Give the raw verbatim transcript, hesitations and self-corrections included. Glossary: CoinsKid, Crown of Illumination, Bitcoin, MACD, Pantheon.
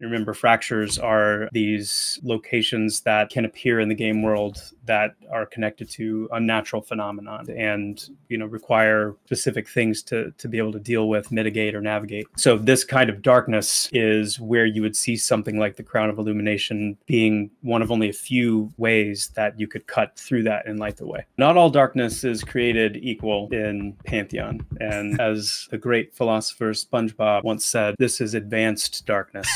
Remember, fractures are these locations that can appear in the game world that are connected to unnatural phenomena and, you know, require specific things to, to be able to deal with, mitigate, or navigate. So this kind of darkness is where you would see something like the Crown of Illumination being one of only a few ways that you could cut through that and light the way. Not all darkness is created equal in Pantheon. And as the great philosopher SpongeBob once said, this is advanced darkness.